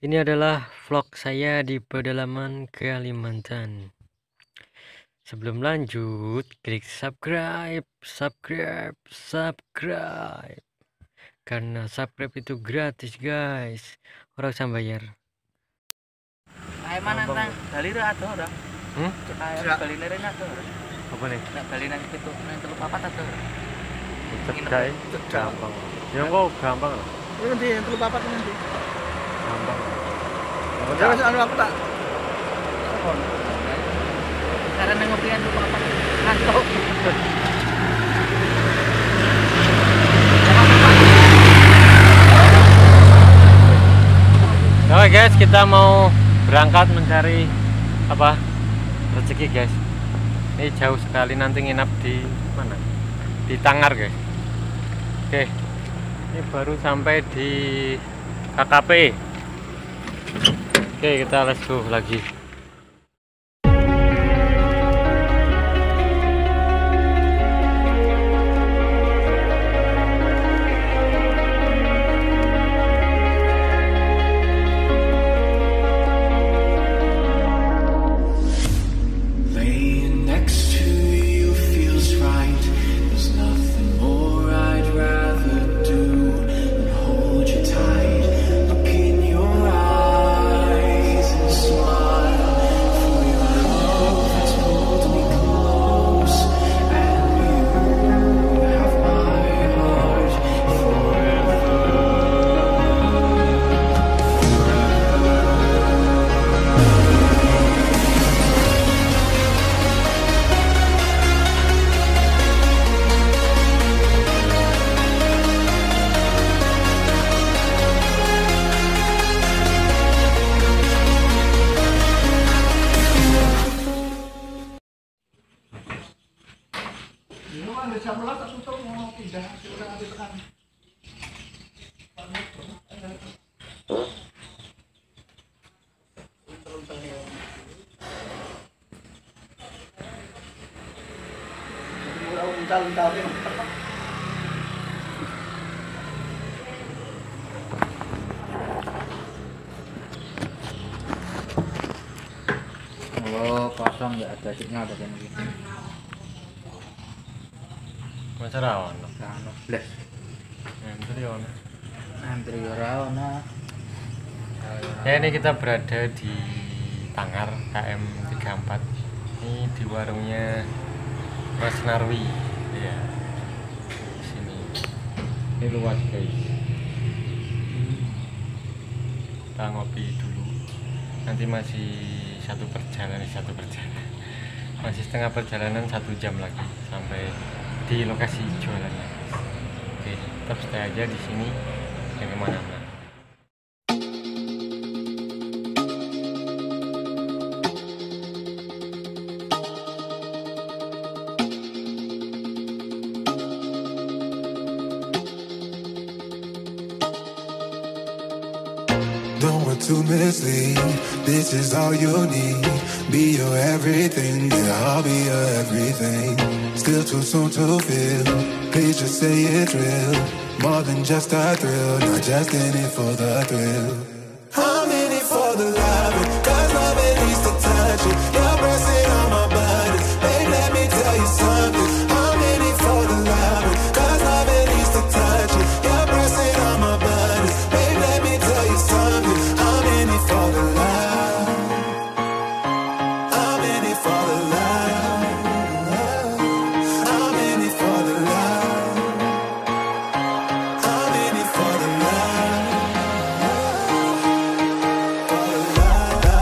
Ini adalah vlog saya di pedalaman Kalimantan. Sebelum lanjut, klik subscribe. Karena subscribe itu gratis, guys. Orang sampai bayar. Ayo mana tang? Dalira atau orang? Ayo dalinerin atau orang? Apa nih? Dalinerin itu terlupa apa atau orang? Cedai, gampang. Yang kau gampang lah. Nanti yang terlupa apa nanti? Gampang. Jangan soal aku tak. Karena ngopian lupa apa? Ngantuk. Oke guys, kita mau berangkat mencari rezeki guys. Ini jauh sekali, nanti nginap di mana? Di Tangar guys. Oke, ini baru sampai di KKP. Oke, kita let's go lagi. Kalau kosong nggak ada cipnya ada yang gitu. Macam rawan. Rawan bleh. Antri rawan. Ya ini kita berada di Tangar KM 34. Ini di warungnya Mas Narwi. Iya. Di sini. Ini luas guys. Kita ngopi dulu. Nanti masih satu perjalanan. Masih setengah perjalanan 1 jam lagi sampai di lokasi jualannya. Oke, tetap stay aja di sini. Jangan kemana-mana. Don't want to mislead. This is all you need. Be your everything. Yeah, I'll be your everything. Still too soon to feel. Please just say it's real. More than just a thrill. Not just in it for the thrill. I'm in it for the love. Cause love at least to touch it. You're pressing on my body. Babe, let me tell you something. I'm in it for the love. Cause love at least to touch it. You're pressing on my body. Babe, let me tell you something. I'm in it for the love. I'm in it for the love. I'm in it for the love. I'm in it for the love. For the love.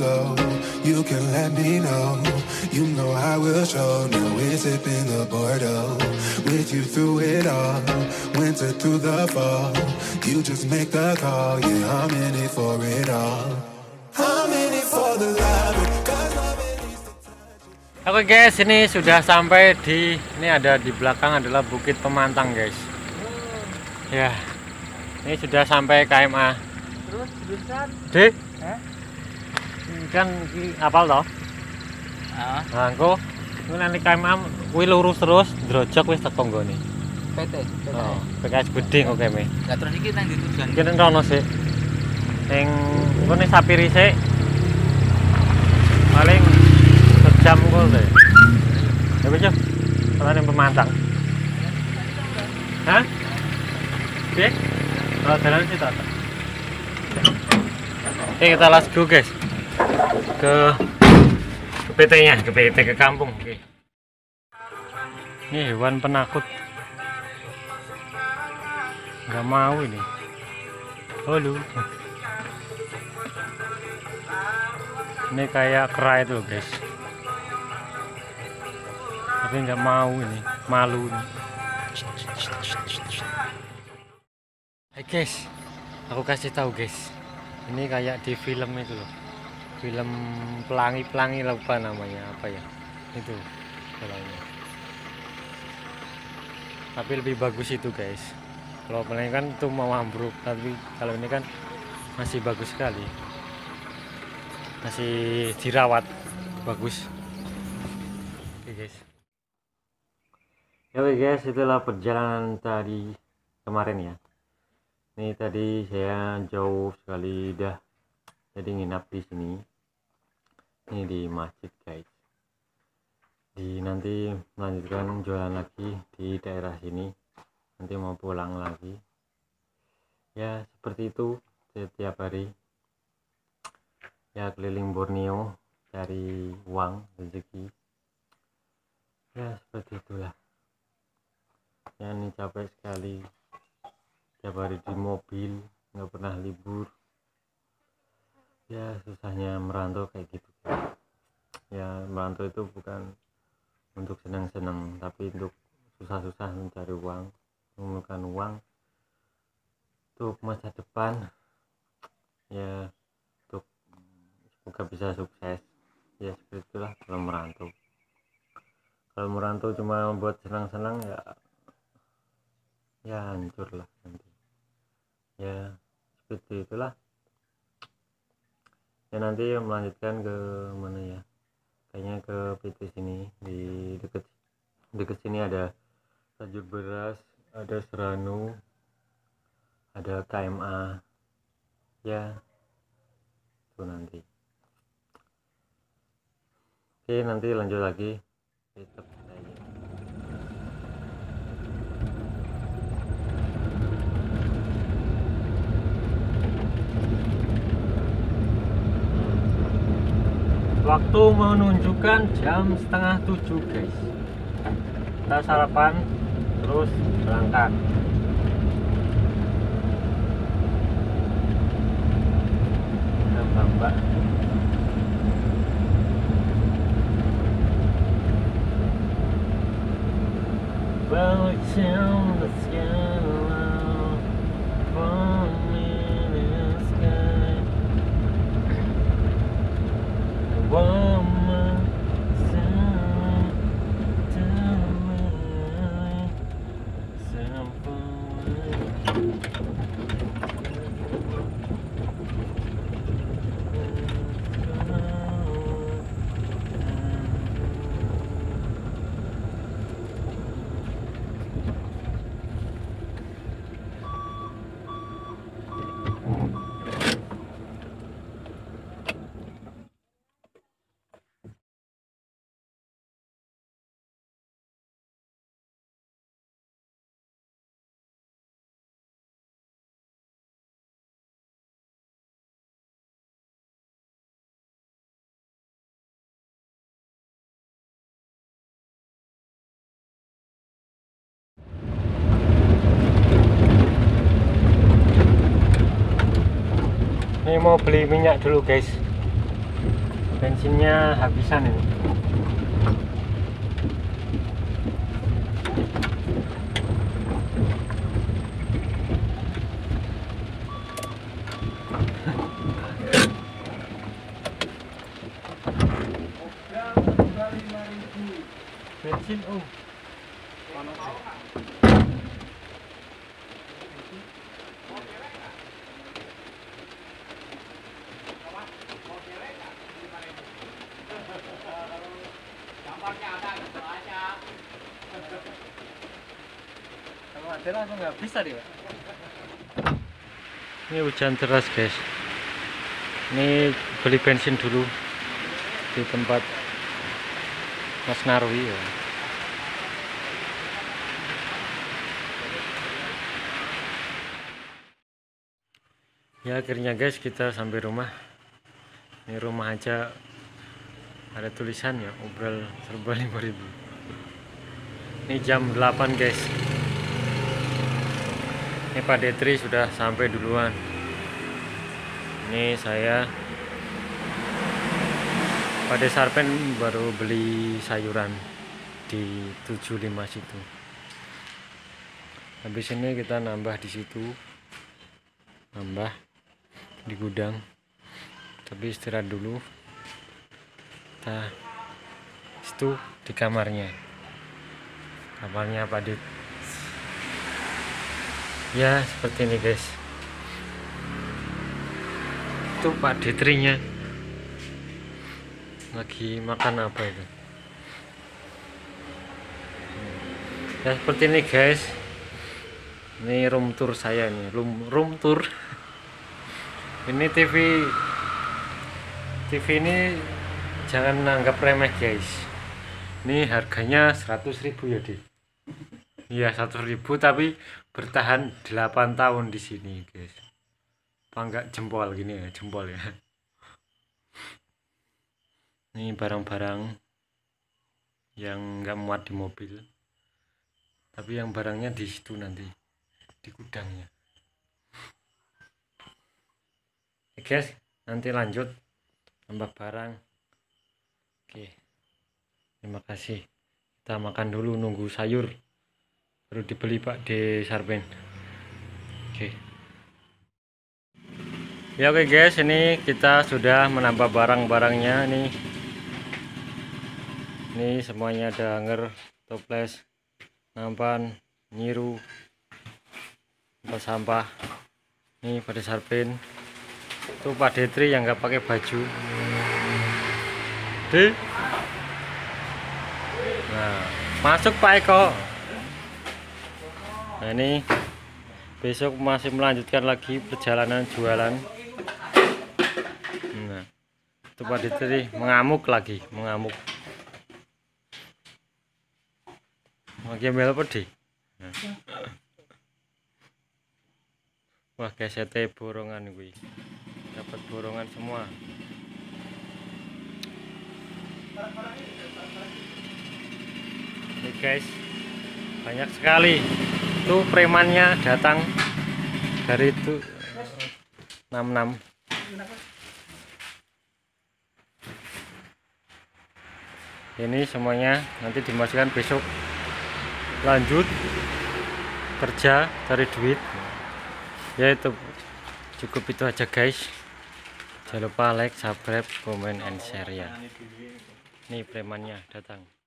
down low, you can let me know. You know I will show. Now we're sipping the Bordeaux, with you through it all, winter through the fall. You just make the call, yeah, I'm in it for it all. I'm in it for the love. Oke guys, ini sudah sampai di, ini ada di belakang adalah Bukit Pemantang guys. Ya, ini sudah sampai KMA. Terus terusan? Dek? Kan apal toh? Nah, aku nanti KMA, kui lurus terus, drojok wis teko nggone. PKS Beding oke me. Lah terus iki nang ditujuan. Iki nang kono sik. Ning ngene Sapiri sik. Paling jam kok deh. Ya bocah. Karena Pemantang. Hah? Oke. Kalau jalan kita. Oke, kita let's go guys. Ke PT-nya, ke PT ke kampung. Oke. Ini hewan penakut. Enggak mau ini. Halo. Ini kayak kera itu guys. Tapi nggak mau ini, malu ini. Hey guys, aku kasih tahu guys, ini kayak di film itu loh, film pelangi-pelangi lupa namanya apa ya, itu pelangi. Tapi lebih bagus itu guys. Kalau pelangi kan itu mau ambruk, tapi kalau ini kan masih bagus sekali, masih dirawat bagus. Oke guys. Oke guys, itulah perjalanan tadi kemarin ya. Ini tadi saya jauh sekali dah, jadi nginap di sini. Ini di masjid guys. Di nanti melanjutkan jualan lagi di daerah sini. Nanti mau pulang lagi. Ya seperti itu setiap hari. Ya keliling Borneo cari uang rezeki. Ya seperti itulah. Ya ini capek sekali, tiap hari di mobil, nggak pernah libur. Ya susahnya merantau kayak gitu. Ya merantau itu bukan untuk senang-senang, tapi untuk susah-susah mencari uang, mengumpulkan uang untuk masa depan. Ya untuk semoga bisa sukses. Ya seperti itulah kalau merantau. Kalau merantau cuma buat senang-senang ya. Ya hancur lah nanti. Ya seperti itulah. Ya nanti melanjutkan ke mana ya? Kayaknya ke PT sini, di deket sini ada Tajur beras, ada Seranau, ada KMA. Ya itu nanti. Oke nanti lanjut lagi. Tetap waktu menunjukkan jam 6:30 guys. Kita sarapan terus berangkat. Mbak-mbak. Mau beli minyak dulu guys. Bensinnya habisan ini. Bensin nggak bisa deh. Ini hujan deras guys. Ini beli bensin dulu di tempat Mas Narwi ya. Ya akhirnya guys kita sampai rumah. Ini rumah aja ada tulisan ya, obral serba 5.000. Ini jam 8 guys. Ini Pak Detri sudah sampai duluan. Ini saya, Pak Desarpen baru beli sayuran di 75 situ. Habis ini kita nambah di situ, nambah di gudang. Tapi istirahat dulu. Kita situ di kamarnya, kamarnya Pak Det. Ya seperti ini guys, itu Pak Detrinya lagi makan apa itu ya. Seperti ini guys, ini room tour saya nih, room tour. Ini TV ini jangan anggap remeh guys, ini harganya 100.000 ya deh. Iya 100.000 tapi bertahan 8 tahun di sini guys. Panggak jempol gini ya, jempol ya. Ini barang-barang yang nggak muat di mobil, tapi yang barangnya di situ nanti di gudangnya. Oke guys, nanti lanjut nambah barang. Oke, terima kasih. Kita makan dulu, nunggu sayur baru dibeli Pak Desarpen. Oke. Ya oke guys, ini kita sudah menambah barang-barangnya nih. Ini semuanya ada anger, toples, nampan, nyiru, tempat sampah. Ini Pak Desarpen. Itu Pak Detri yang nggak pakai baju. Di. Nah, masuk Pak Eko. Nah ini besok masih melanjutkan lagi perjalanan jualan. Nah, itu Pak Detri mengamuk lagi, mengamuk. Lagi ambil pedih. Nah. Wah, kesete borongan gue. Dapat borongan semua. Oke guys, banyak sekali. Itu premannya datang dari itu 66. Ini semuanya nanti dimasukkan besok, lanjut kerja cari duit ya. Itu cukup, itu aja guys. Jangan lupa like, subscribe, comment and share ya. Ini premannya datang.